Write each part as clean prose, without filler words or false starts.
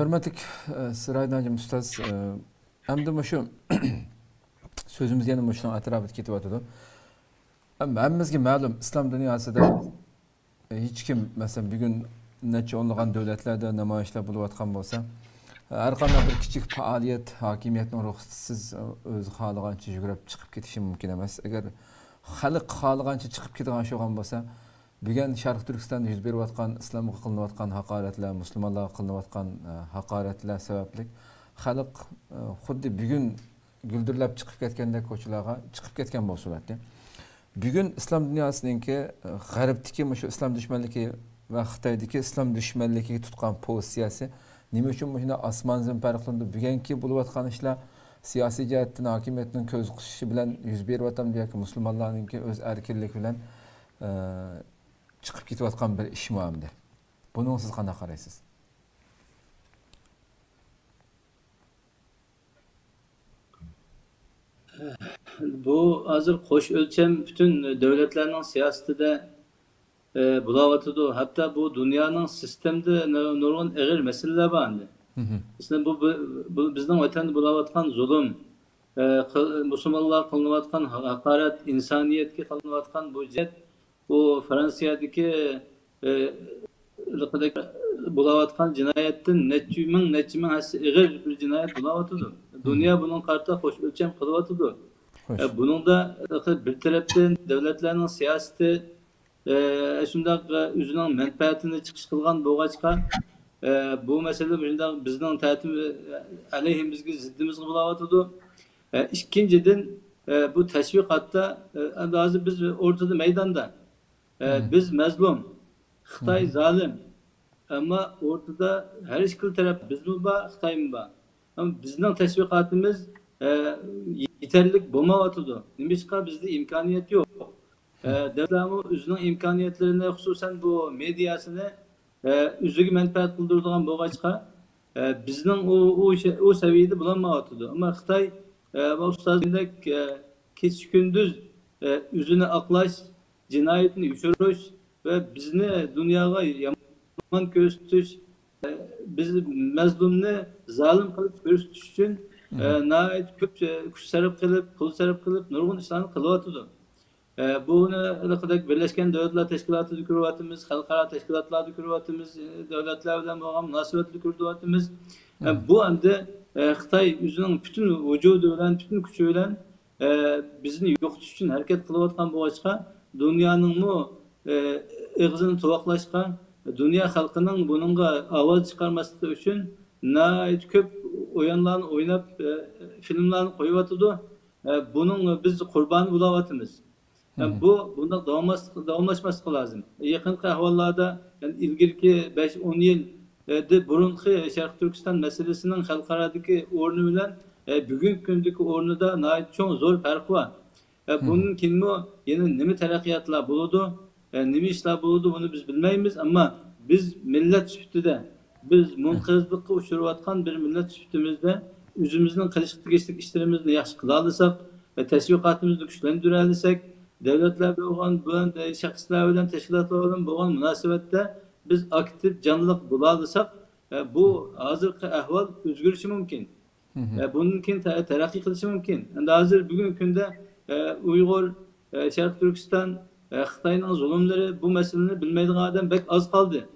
Hürmetlik sıraydancım Üstaz, hem şu sözümüz yanım başına atraf etkiti var dedi. Hemimiz ki malum İslam dünyasında hiç kim mesela bir gün neçe onluğun devletlerde namayişler buluvatkan olsa, her kanla bir küçük faaliyet hakimiyetin ruhsuz öz halıgançı yürüp çıkıp gitişi mümkün emez. Eğer halık halıgançı çıkıp giden şey olmasa, bugün Şarkı Türkistan'da yüz bir vatkan, İslam'a kılınavatkan hakaretler, Müslümanlara kılınavatkan hakaretler sebeplik. Halk, huddi bugün güldürülüp çıkıp getkende koçulara çıkıp getken bu suratli. Bugün İslam dünyasındaki garipteki İslam düşmanlığı ve Xitay'daki İslam düşmanlığı tutkan pozisiyası, nime üçün başına Osmanlı İmparatorluğu'nda bugünkü buluvatkan işler, siyasi cihetinin, hakimiyetinin köz kışı bilen yüz bir vatan diye ki Müslümanlarınki öz erkirlik bilen çıkıp gitiyatkan bir iş muamele. Bunun siz qanday qaraysız? Bu hazır qo'sh o'lcham bütün devletlerin siyasetinde bulavatıdı. Hatta bu dünyanın sistemde nurgun ağır meseleler var. Mesela bu bizden vatanda bulavatkan zulüm, Müslümanlar kılınavatkan hakaret, insaniyetki kılınavatkan bu cihat bu Fransiyadaki bulavatkan cinayetin neçimin ağır bir cinayet bulavatıdı. Dünya bunun kartı qo'sh o'lcham qilavatıdı. Bunun da bir tarafdan devletlerin siyaseti şundak üzülen menfaatini çıkış kılgan boğaçka bu mesele şundak bizden tertimi aleyhimizki ziddimiz bulavatıdı. İkinciden bu teşvikatta bazı biz ortada meydanda biz mezlum, Xitay zalim ama ortada her işkili taraf biz mi var, Xitay mı var? Ama bizden teşvikatımız yeterlik bomba atıdı. Nimişka bizde imkaniyet yok. Devletin üzerine imkaniyetlerine hususen bu medyasını üzüge menfaat kıldırdıgan boğaçka bizden o seviyede bulanma atıdı. Ama Xitay bu ustazdaki keçi gündüz üzerine aklaş, cinayetini yüşürüş ve bizni dünyaya yaman köstüş, bizi mezlumunu zalim kılıp köstüş için nâet kuş sarıp kılıp, kul sarıp kılıp, nurgun İslam'ı kılıvatıdı. Bunu kadar Birleşken Devletler Teşkilatı Dükürüvatımız, Halkara Teşkilatlar Dükürüvatımız, devletlerden olan münasebet Dükürüvatımız. Bu anda Xitay yüzünün bütün vücudu olan, bütün küçü olan bizni yoktuş için hareket kılıvatkan bu açığa dünyanın mu ıgzını tuvaklaşkan, dünya halkının bununla avaz çıkarması için nâet köp oyunlarını oynayıp filmlerini koyuvatıdı. Bunun biz kurbanı bulavatımız. Bu bunda davamlaşması lazım. Yakın kahvallarda yani ilgili 5-10 yıl de burunki Şarkı Türkistan meselesinin halkaradaki oranıyla bugün gündeki oranı da nâet çok zor farkı var. Bunun kimi yeni nimi terakkiyatla buludu, nimi işler buludu bunu biz bilmeyimiz ama biz millet sütüde biz münqizlikka uçuruvatkan bir millet sütümüzde üzümüzden kılıçlık geçtik işlerimizni yaxşı qila alsak ve teşvikatımızı güçlendire alsak devletler bilan, şəxslər bilan, teşkilatlar bilan bo'lgan münasibətdə biz aktiv canlılıq bula alsak bu hazırki ahval özgürüşü mümkün. Bununkin terakki qilishi mümkün. Yani hazır bugün kunda Uygur, Şərq Türkistan, Xitay'ın zulümleri bu meselini bilmeydiği adam pek az kaldı.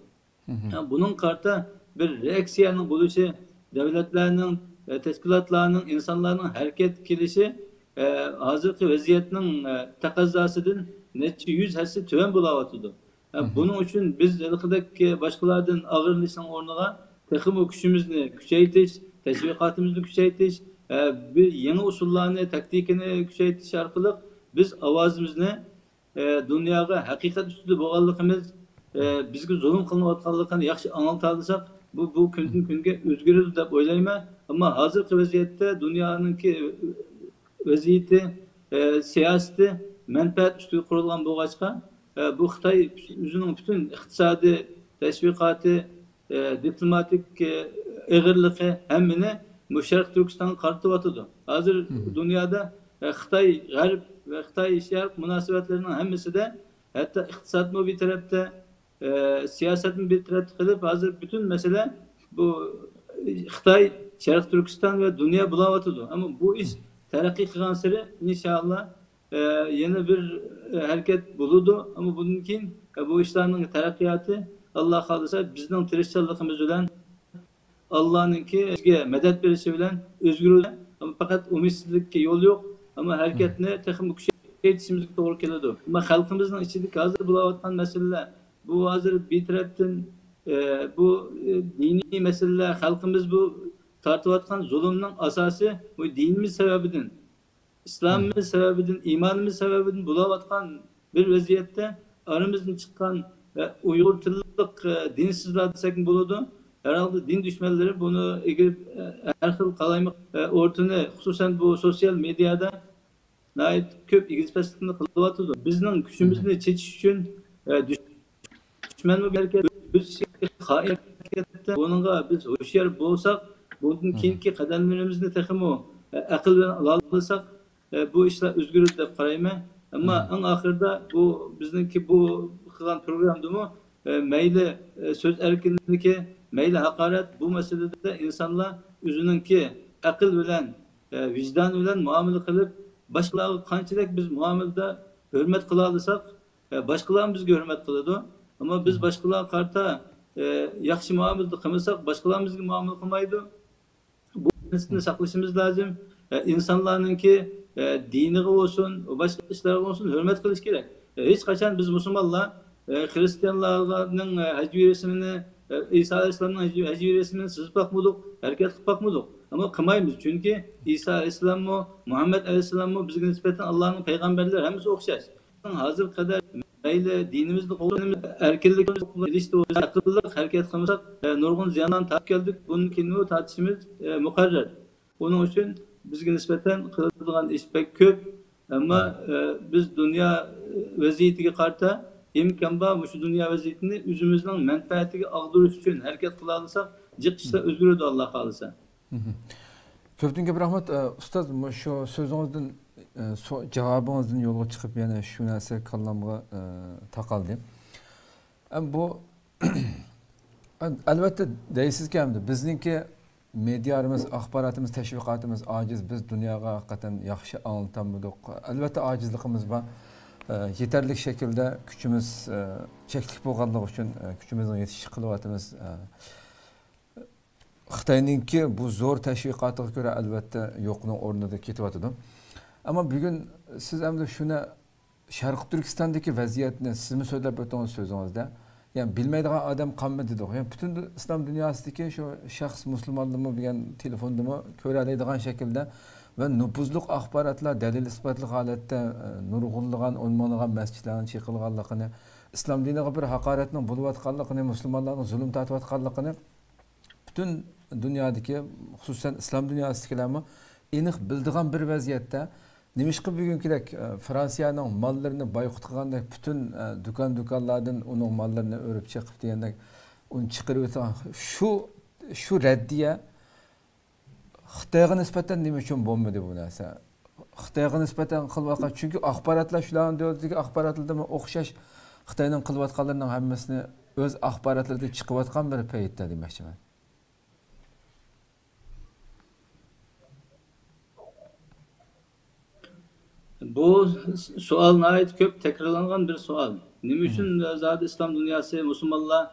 Yani bunun karta bir reaksiyanın buluşu, devletlerinin, teşkilatlarının, insanların hareket kilişi, hazırki vaziyetinin takazasıdır. Netçi yüz hessi tüven bulavatıdır. Bunun için biz elindeki başkalarının ağır lisan ornuna takım okuşumuzu küçeytiş, teşvikatımızı küçeytiş, bir yeni usullarını, taktikini küçeytiş arkalık biz avazımızını dünyaya hakikat üstü boğallıkımız bizki zulüm kılınavatkanlıkını yaxşı anlatalsak bu günkü özgürüz deb oylayman ama hazırki vaziyette dünyanınki vaziyeti siyaseti menfaat üstü kurulgan boğaçka bu Xitay yüzünün bütün iktisadi teşvikatı diplomatik ağırlığı hemini Şərq Türkistan'ın kartıvatıdı. Hazır dünyada Xitay garip ve Xitay şərq münasebetlerinin hemisi de hatta iktisadımı bir tarafta, siyasetimi bir tarafta kılıp hazır bütün mesele bu Xitay, Şərq Türkistan ve dünya bulavatıdır. Ama bu iş terakki kılgan siri inşallah yeni bir hareket buludu. Ama bununkin bu işlerin terakkiyatı Allah kalırsa bizden tirişçilikimiz olan Allah'ınki bizge medet verişi bilen özgürlüğü. Ama fakat umitsizlikki yol yok. Ama hareketini tekrar yetişimizlik doğru geliyordu. Ama halkımızın içindeki hazır bulavatman meseleler, bu hazır bitireptin, bu dini meseleler, halkımız bu tartıvatkan zulümden asası bu dinimiz sebebidin, İslamimiz sebebidin, imanımız sebebidin bulavatkan bir vaziyette aramızdan çıkan Uygur tırlık dinsizler desek buludu. Herhalde din düşmanları bunu girip her türlü kalaymak ortaya, hususen bu sosyal medyada nait köp İngilizcesinde kılıvatıdı. Bizden küçümüzde çeşiş için düşman mı belki biz hain harekette bununla biz hoşyar bulsak, bunun kinki kaderlerimizde takımı akıl ve alırsak bu işler özgürlük de karayma. Ama en ahırda bu bizdenki bu kılan programdı mı meyli söz erkinliği, meyli hakaret bu meselede de insanlar üzününki akıl ölen, vicdan ölen muamele kılıp başkaları kançilik biz muamelede hürmet kılalırsak, başkalarını bizge hürmet kıladı. Ama biz başkalarına karta yakşı muamelede kılmasak, başkalarını bizge muamele kılmaydı. Bu nesini saklışımız lazım. İnsanların ki dini olsun, başka işleri olsun, hürmet kılış gerek. Hiç kaçan biz Müslümanlar, Hristiyanların hacvi resmini, İsa Aleyhisselam'ın hacvi resmini sızıp bakmadık, hareket kılıp bakmadık. Ama kımayımız çünkü İsa Aleyhisselam mı, Muhammed Aleyhisselam mı, bizge nispeten Allah'ın peygamberleri hepimiz okşar. Hazır kadar meyle dinimizde kullanımız, erkeklikimiz, ilişkilerimiz, akıllılık, hareket kılmasak, nurgun ziyandan takip geldik. Bunun kinliği tartışımız mukarrer. Onun için bizge nispeten kılıdığan iş pek köp. Ama biz dünya vaziyetine karta, imkanba bu şu dünya vaziyetini yüzümüzden menfaatini ağdırış için hareket kılalırsak, cık işte özgürlüğü de Allah kalırsa. Köptün köp rahmet, ustaz, şu sözünüzden, cevabınızdan yola çıkıp yani şu nesir kallamığa takıldım. Ama bu, elbette değilsiz ki hem de bizninki medyarımız, akbaratımız, teşvikatımız aciz, biz dünyaya hakikaten yakışı anlatamıyorduk. Elbette acizlikimiz var. Yeterlik şekilde küçümüz, çeklik boğanlık için küçümüzün yetişik kılıvatımız, Xitayninki bu zor teşvikatına göre elbette yokluğun ornada ketyapti. Ama bugün siz hem de şuna Şarkı Türkistan'daki vaziyetini siz mi söyleyip ötüğünüz sözünüzde? Yani bilmeydiği adam kalmadı dedik. Yani bütün İslam dünyasındaki şu şahs Müslümanlığımı bilen telefonluğumu köreleydiğin şekilde ve nüpuzluk akbaratla delil ispatlı halette nurğunluğun, onmanlığın, mescidlerin çekilganlıkını, İslam dinine bir hakaretinin buluvatkanlıkını, Müslümanların zulüm tatvatkanlıkını bütün dünyadaki, hususen İslam dünyasındakilerini eniq bildiğin bir vaziyette, nemişki bugünkidek Fransiyanın mallarını boykot qilgandek bütün dükkanlardan onun mallarını örüp çıkıp diyendek, onu çıkarıp etken şu reddiye Xitayga nispeten nima uchun bo'lmadi bu narsa? Xitayga nispeten qilvoqa, çünkü axbaratlar shularni deydi, axbaratlarda o'xshash Xitayning qilvatganlarining hammasini o'z axbaratlarida chiqayotgan bir paytda demoqchiman. Bu sualına ait köp tekrarlanan bir sual. Nima uchun zat İslam dünyası, Müslümanlar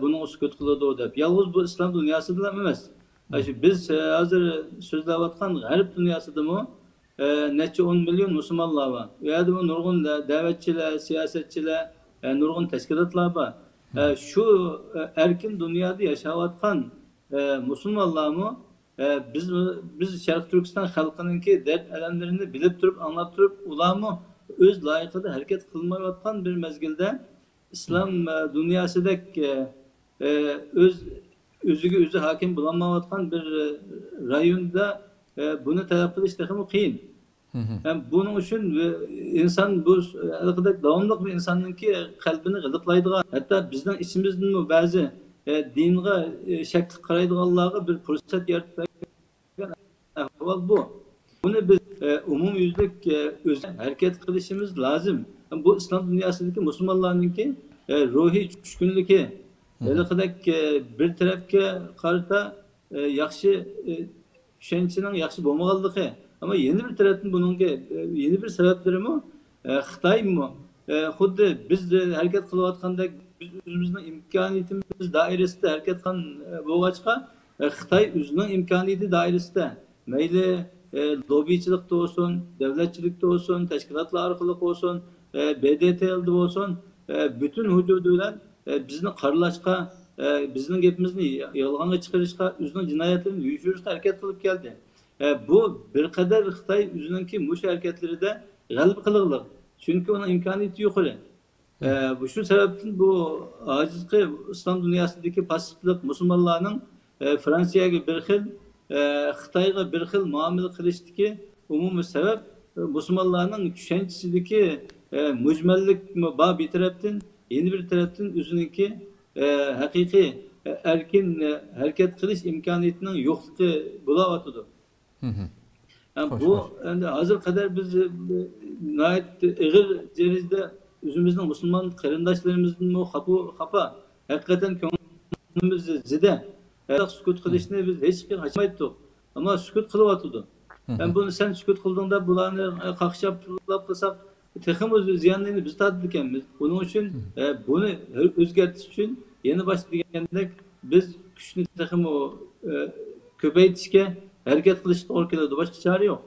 bunun sükut kılıyordu deyip. Yalnız bu İslam dünyası da emas. Biz hazır sözlevatkan garip dünyası da mı? Neçe 10 milyon Müslümanlar var. Veya da bu nurgun davetçiler, siyasetçiler, nurgun teşkilatlar var. Şu erkin dünyada yaşavatkan Müslümanlar mı? Biz Şarkı Türkistan halkınınki dert elemlerini bilip durup, anlattırıp, ulamı öz layıkıda hareket kılmayı atan bir mezgilde İslam dünyasındaki özü hakim bulanmayı atan bir rayonda bunu telaffuz iştahımı kıyın. Yani bunun için insan bu devamlı bir insanınki kalbini gıdıklaydığı, hatta bizden içimizden bazı dinine şekli karaydığı Allah'a bir fırsat yaratıp ahval bu. Bunu biz umum yüzlük özel hareket kılışımız lazım. Yani bu İslam dünyasındaki Müslümanlarınki ruhi çüşkünlüğü, bir tarafki karta yaxshi tushunchaning yaxshi bo'lmaganligi, ama yeni bir tarafdan buningga yeni bir sabablarimi Xitoymi? Xuddi biz harakat qilayotgandek biz o'zimizning imkoniyatimiz doirasida harakat qilgan bo'lg'achqa Xitoy o'zining imkoniyati doirasida mayli lobbichilikda bo'lsin, davlatchilikda bo'lsin, tashkilotlar orqali bo'lsin, BDT'da bo'lsin, bütün hududlar bizni qaralashqa, bizning gapimizni yolg'onga chiqarishga, o'zining jinoyatlarini yuyishga harakat qilib keldi. Bu bir qadar Xitoy o'zininki mush harakatlarida g'alib qilganlar. Chunki uning imkoniyati yuqori. Bu shu sababdan bu hozirgi islom dunyosidagi passivlik musulmonlarning Fransiyaga bir xil, Xitoyga bir xil muomala qilishdagi umumiy sabab musulmonlarning tushunchasidagi mujmallik va bir tarafdan yeni bir tarafdan o'zininki haqiqiy erkin harakat qilish imkoniyatining yo'qligi bo'layotidir. Bu endi hozir qadar biz nihoyat ig'ir derizda o'zimizning musulmon qarindoshlarimizni xafa haqiqatan ko'nglimiz zida sukut qilishni biz hech kim açmaydık. Ama sukut kılıvatıdı. Ben bunu sen sukut kıldığında bunlarını kalkışıp kılsak tekimiz ziyanlarını biz tatlıken biz. Onun için bunu özgertiş için yeni başladık. Biz küşünü tekimi köpeğe dişke hareket kılıştık orkada. Başka çare yok.